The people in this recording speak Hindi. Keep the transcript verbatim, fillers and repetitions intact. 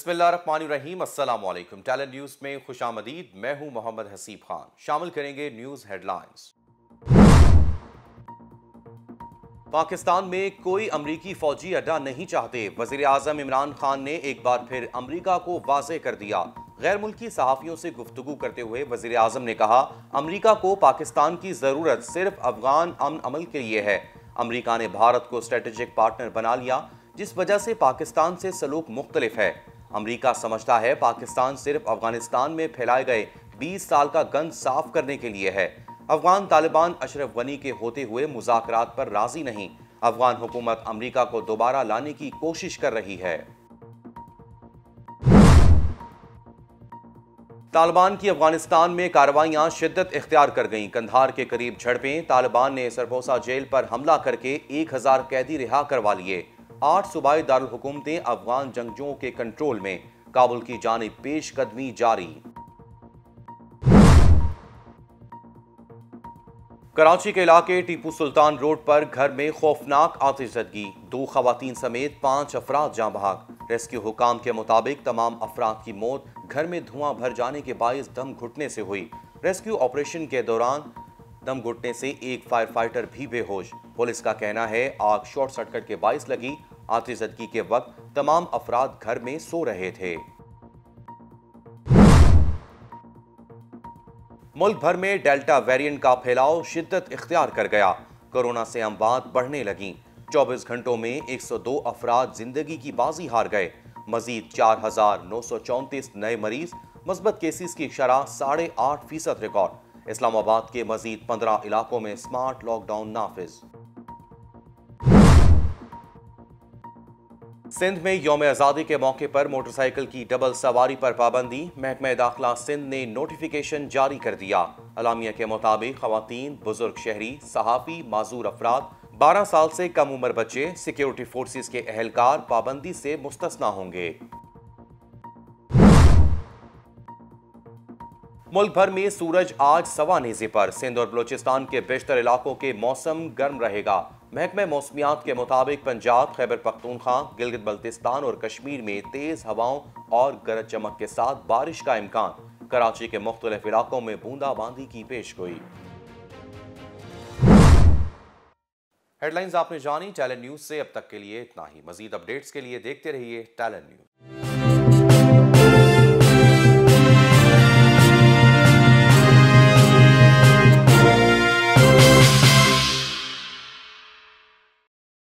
बिस्मिल्लाहिर्रहमानिर्रहीम। अस्सलामुअलैकुम। टैलेंट न्यूज़ में खुश आमदीद। मैं हूं मोहम्मद हसीब खान। शामिल करेंगे न्यूज़ हेडलाइंस। पाकिस्तान में कोई अमरीकी फौजी अड्डा नहीं चाहते। वज़ीर आज़म इमरान खान ने एक बार फिर अमरीका को वाज़ेह कर दिया। गैर मुल्की सहाफ़ियों से गुफ्तगू करते हुए वज़ीर आज़म ने कहा, अमरीका को पाकिस्तान की ज़रूरत सिर्फ अफगान अमन अमल के लिए है। अमरीका ने भारत को स्ट्रेटेजिक पार्टनर बना लिया, जिस वजह से पाकिस्तान से सलूक मुख्तलिफ है। अमरीका समझता है पाकिस्तान सिर्फ अफगानिस्तान में फैलाए गए बीस साल का गंद साफ करने के लिए है। अफगान तालिबान अशरफ गनी के होते हुए मुज़ाकरात पर राजी नहीं। अफगान हुकूमत अमरीका को दोबारा लाने की कोशिश कर रही है। तालिबान की अफगानिस्तान में कार्रवाइयां शिद्दत इख्तियार कर गईं। कंधार के करीब झड़पें। तालिबान ने सरपोसा जेल पर हमला करके एक हजार कैदी रिहा करवा लिए। आठ सूबाई दारुल हुकूमतें अफगान जंगजुओं के कंट्रोल में। काबुल की जानिब पेश कदमी जारी। कराची के इलाके टीपू सुल्तान रोड पर घर में खौफनाक आतिशबाजी। दो खवातीन समेत पांच अफराद जां बहाक। रेस्क्यू हुकाम के मुताबिक तमाम अफराद की मौत घर में धुआं भर जाने के बायस दम घुटने से हुई। रेस्क्यू ऑपरेशन के दौरान दम घुटने से एक फायर फाइटर भी बेहोश। पुलिस का कहना है आग शॉर्ट सर्किट के बायस लगी। आतिशबाजी के वक्त तमाम अफराद घर में सो रहे थे। मुल्क भर में डेल्टा वेरिएंट का फैलाव शिद्दत इख्तियार कर गया। कोरोना से अमवात बढ़ने लगी। चौबीस घंटों में एक सौ दो अफराद जिंदगी की बाजी हार गए। मजीद चार हजार नौ सौ चौंतीस नए मरीज। मस्बत केसेस की शरह साढ़े आठ फीसद रिकॉर्ड। इस्लामाबाद के मजीद पंद्रह इलाकों में स्मार्ट लॉकडाउन नाफिज। सिंध में यौम आज़ादी के मौके पर मोटरसाइकिल की डबल सवारी पर पाबंदी। महकमा दाखिला सिंध ने नोटिफिकेशन जारी कर दिया। अलामिया के मुताबिक खवातीन, बुजुर्ग शहरी, सहाफ़ी, माजूर अफराद, बारह साल से कम उम्र बच्चे, सिक्योरिटी फोर्सेस के अहलकार पाबंदी से मुस्तस्ना होंगे। मुल्क भर में सूरज आज सवा नेजे पर। सिंध और बलूचिस्तान के बेशतर इलाकों के मौसम गर्म रहेगा। महकमे मौसमियात के मुताबिक पंजाब, खैबर पख्तूनख्वा, गिलगित बल्तिस्तान और कश्मीर में तेज हवाओं और गरज चमक के साथ बारिश का इम्कान। कराची के मुख्तलिफ इलाकों में बूंदाबांदी की पेशगोई। हेडलाइंस आपने जानी। टैलेंट न्यूज से अब तक के लिए इतना ही। मजीद अपडेट्स के लिए देखते रहिए टैलेंट न्यूज।